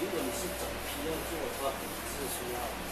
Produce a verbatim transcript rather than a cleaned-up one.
如果你是整批要做的话，是需要。